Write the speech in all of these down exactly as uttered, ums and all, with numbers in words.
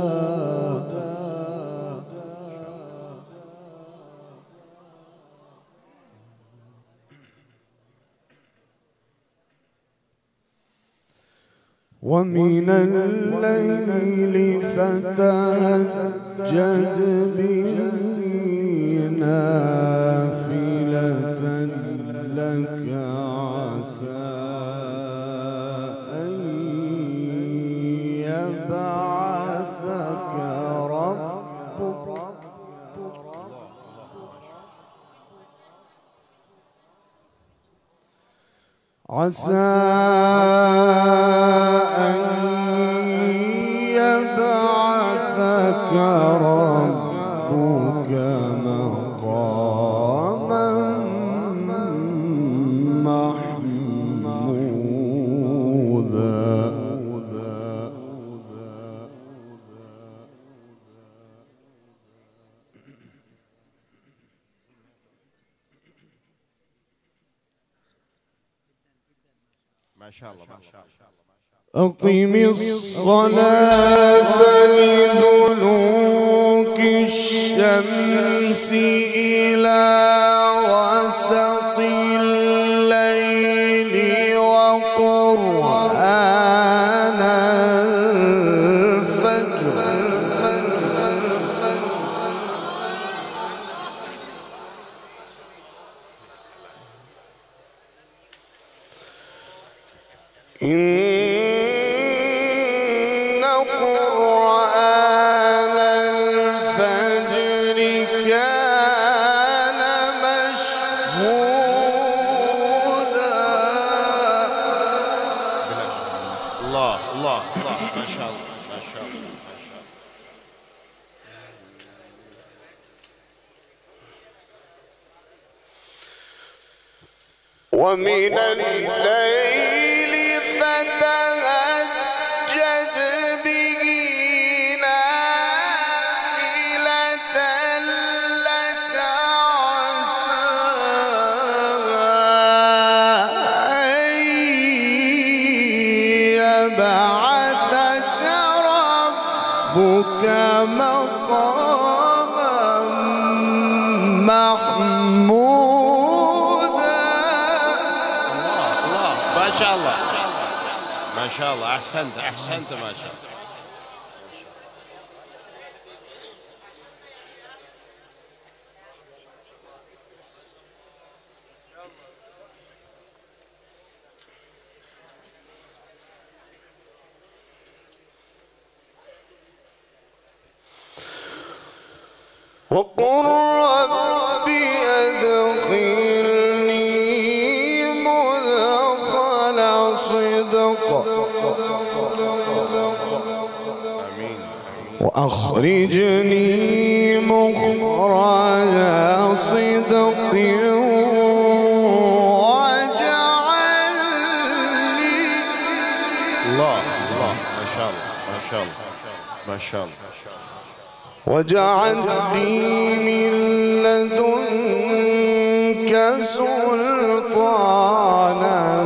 ومن الليل فتهجد به نافلة لك عسى أن يبعثك ربك. عسى أن يبعثك ربك مقاما محمودا. ما شاء الله ما شاء الله. أقم الصلاة لدلوك الشمس إلى غسق الليل وقرآن الفجر. ومن الليل فتهجد به نافلة لك عسى أن يبعثك ربك مقاما محمودا. ما شاء الله ما شاء الله. احسنت احسنت ما شاء الله. وقل رب ادخلني مدخلا صدق وأخرجني مخرج صدق واجعل لي. الله الله ما شاء الله ما شاء الله ما شاء الله. واجعل لي من لدنك سلطانا.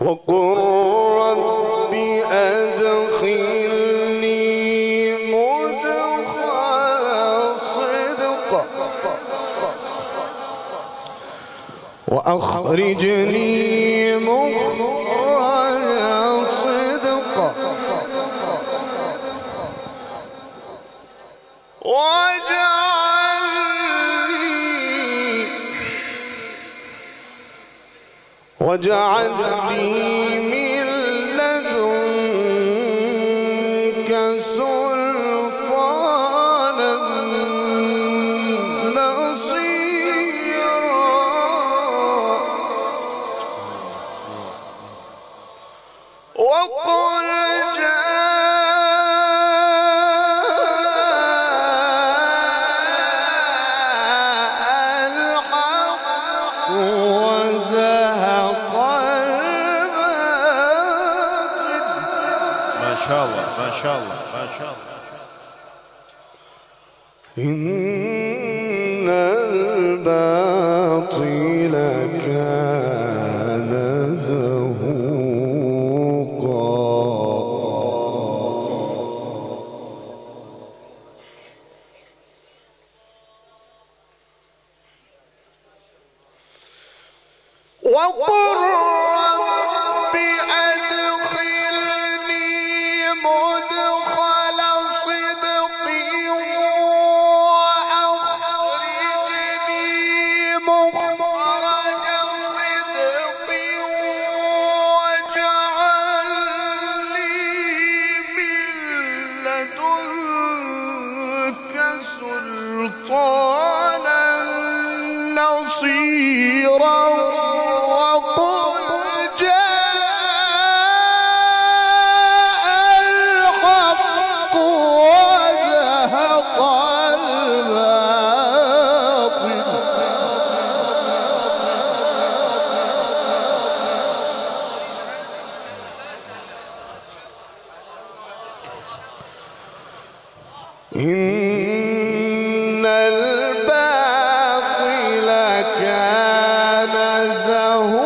وقل رب أدخلني مدخل صدق وأخرجني مخرج صدق واجعل لي من لدنك سلطانا نصيرا. وقل جاء الحق وزهق ما شاء الله ما شاء الله ما شاء الله. إن الباطل كان زهوقا وقل سلطانا نصيرا. وقل جاء الحق وزهق الباطل إن الباطل كان زهوقا.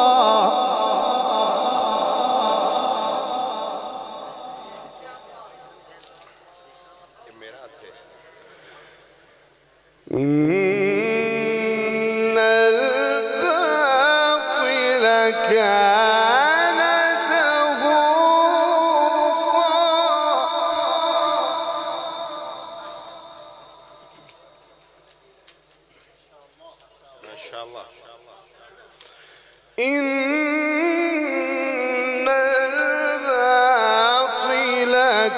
إن الباطل كان إن الباطل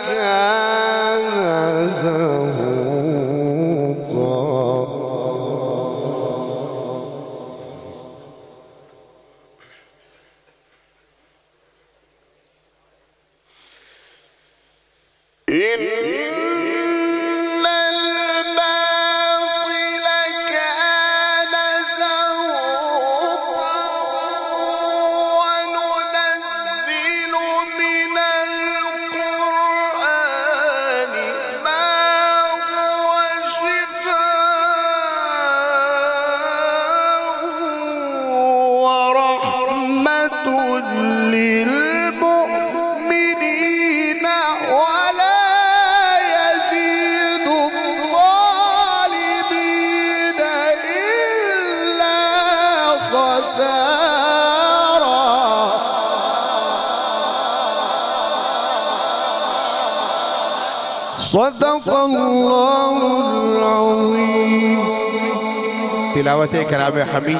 كان زهوقا. للمؤمنين ولا يزيد الظالمين إلا خسارا. صدق الله العظيم. تلاوة كلام حميد.